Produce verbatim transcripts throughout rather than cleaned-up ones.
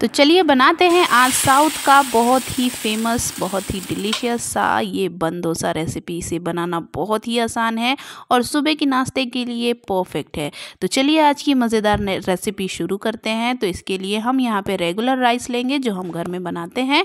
तो चलिए बनाते हैं आज साउथ का बहुत ही फेमस, बहुत ही डिलीशियस सा ये बन डोसा रेसिपी। इसे बनाना बहुत ही आसान है और सुबह के नाश्ते के लिए परफेक्ट है। तो चलिए आज की मज़ेदार रेसिपी शुरू करते हैं। तो इसके लिए हम यहाँ पे रेगुलर राइस लेंगे जो हम घर में बनाते हैं।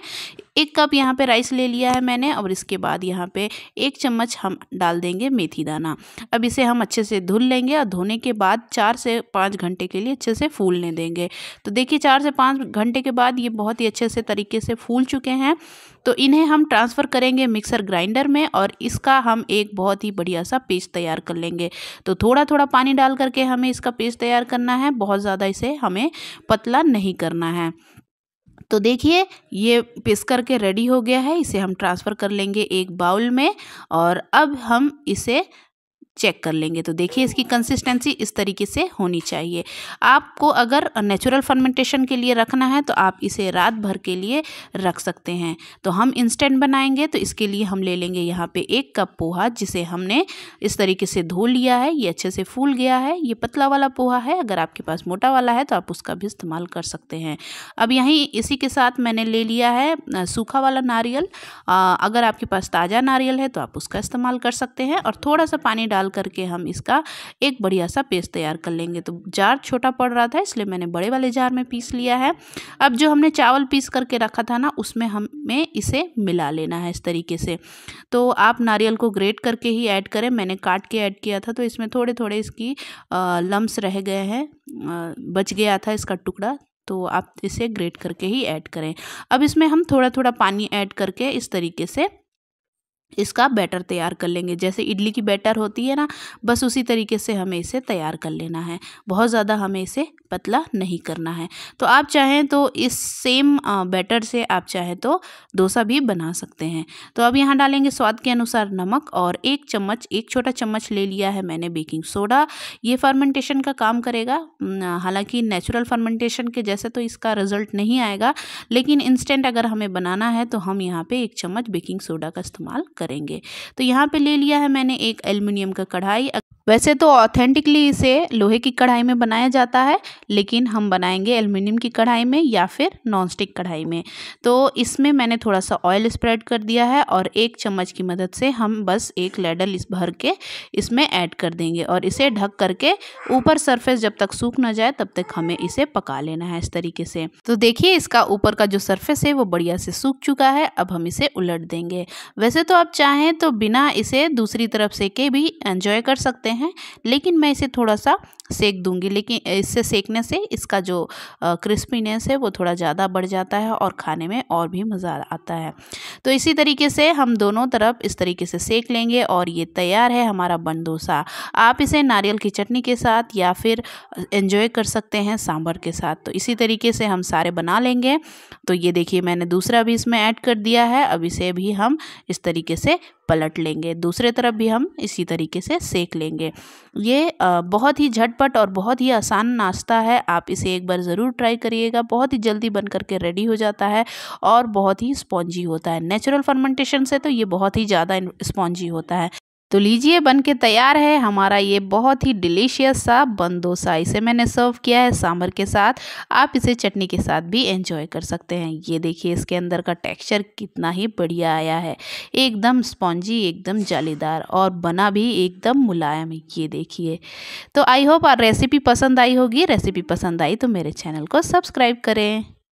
एक कप यहाँ पे राइस ले लिया है मैंने और इसके बाद यहाँ पे एक चम्मच हम डाल देंगे मेथी दाना। अब इसे हम अच्छे से धुल लेंगे और धोने के बाद चार से पाँच घंटे के लिए अच्छे से फूलने देंगे। तो देखिए चार से पाँच घंटे के बाद ये बहुत ही अच्छे से तरीके से फूल चुके हैं। तो इन्हें हम ट्रांसफ़र करेंगे मिक्सर ग्राइंडर में और इसका हम एक बहुत ही बढ़िया सा पेस्ट तैयार कर लेंगे। तो थोड़ा थोड़ा पानी डाल करके हमें इसका पेस्ट तैयार करना है, बहुत ज़्यादा इसे हमें पतला नहीं करना है। तो देखिए ये पिस करके रेडी हो गया है। इसे हम ट्रांसफ़र कर लेंगे एक बाउल में और अब हम इसे चेक कर लेंगे। तो देखिए इसकी कंसिस्टेंसी इस तरीके से होनी चाहिए। आपको अगर नेचुरल फर्मेंटेशन के लिए रखना है तो आप इसे रात भर के लिए रख सकते हैं। तो हम इंस्टेंट बनाएंगे तो इसके लिए हम ले लेंगे यहाँ पे एक कप पोहा जिसे हमने इस तरीके से धो लिया है। ये अच्छे से फूल गया है। ये पतला वाला पोहा है, अगर आपके पास मोटा वाला है तो आप उसका भी इस्तेमाल कर सकते हैं। अब यहीं इसी के साथ मैंने ले लिया है सूखा वाला नारियल। अगर आपके पास ताज़ा नारियल है तो आप उसका इस्तेमाल कर सकते हैं और थोड़ा सा पानी डाल करके हम इसका एक बढ़िया सा पेस्ट तैयार कर लेंगे। तो जार छोटा पड़ रहा था इसलिए मैंने बड़े वाले जार में पीस लिया है। अब जो हमने चावल पीस करके रखा था ना उसमें हमें इसे मिला लेना है इस तरीके से। तो आप नारियल को ग्रेट करके ही ऐड करें, मैंने काट के ऐड किया था तो इसमें थोड़े थोड़े इसकी लम्स रह गए हैं, बच गया था इसका टुकड़ा, तो आप इसे ग्रेट करके ही ऐड करें। अब इसमें हम थोड़ा थोड़ा पानी ऐड करके इस तरीके से इसका बैटर तैयार कर लेंगे। जैसे इडली की बैटर होती है ना, बस उसी तरीके से हमें इसे तैयार कर लेना है। बहुत ज़्यादा हमें इसे पतला नहीं करना है। तो आप चाहें तो इस सेम बैटर से आप चाहें तो डोसा भी बना सकते हैं। तो अब यहाँ डालेंगे स्वाद के अनुसार नमक और एक चम्मच एक छोटा चम्मच ले लिया है मैंने बेकिंग सोडा। ये फर्मेंटेशन का काम करेगा, हालांकि नेचुरल फर्मेंटेशन के जैसे तो इसका रिजल्ट नहीं आएगा, लेकिन इंस्टेंट अगर हमें बनाना है तो हम यहाँ पर एक चम्मच बेकिंग सोडा का इस्तेमाल करेंगे। तो यहाँ पे ले लिया है मैंने एक एल्युमिनियम का कढ़ाई। वैसे तो ऑथेंटिकली इसे लोहे की कढ़ाई में बनाया जाता है, लेकिन हम बनाएंगे एल्युमिनियम की कढ़ाई में या फिर नॉनस्टिक कढ़ाई में। तो इसमें मैंने थोड़ा सा ऑयल स्प्रेड कर दिया है और एक चम्मच की मदद से हम बस एक लैडल इस भर के इसमें ऐड कर देंगे और इसे ढक करके ऊपर सरफेस जब तक सूख ना जाए तब तक हमें इसे पका लेना है इस तरीके से। तो देखिए इसका ऊपर का जो सरफेस है वो बढ़िया से सूख चुका है। अब हम इसे उलट देंगे। वैसे तो आप चाहें तो बिना इसे दूसरी तरफ से के भी एंजॉय कर सकते हैं हैं, लेकिन मैं इसे थोड़ा सा सेक दूंगी, लेकिन इससे सेकने से इसका जो क्रिस्पीनेस है वो थोड़ा ज़्यादा बढ़ जाता है और खाने में और भी मज़ा आता है। तो इसी तरीके से हम दोनों तरफ इस तरीके से सेक लेंगे और ये तैयार है हमारा बन डोसा। आप इसे नारियल की चटनी के साथ या फिर एंजॉय कर सकते हैं सांभर के साथ। तो इसी तरीके से हम सारे बना लेंगे। तो ये देखिए मैंने दूसरा भी इसमें ऐड कर दिया है। अब इसे भी हम इस तरीके से पलट लेंगे, दूसरे तरफ भी हम इसी तरीके से सेक लेंगे। ये बहुत ही झटपट और बहुत ही आसान नाश्ता है। आप इसे एक बार ज़रूर ट्राई करिएगा, बहुत ही जल्दी बन करके रेडी हो जाता है और बहुत ही स्पॉन्जी होता है। नेचुरल फर्मेंटेशन से तो ये बहुत ही ज़्यादा स्पॉन्जी होता है। तो लीजिए बन के तैयार है हमारा ये बहुत ही डिलीशियस सा बन डोसा। इसे मैंने सर्व किया है सांभर के साथ। आप इसे चटनी के साथ भी एंजॉय कर सकते हैं। ये देखिए इसके अंदर का टेक्सचर कितना ही बढ़िया आया है, एकदम स्पॉन्जी, एकदम जालीदार और बना भी एकदम मुलायम। ये देखिए। तो आई होप रेसिपी पसंद आई होगी। रेसिपी पसंद आई तो मेरे चैनल को सब्सक्राइब करें।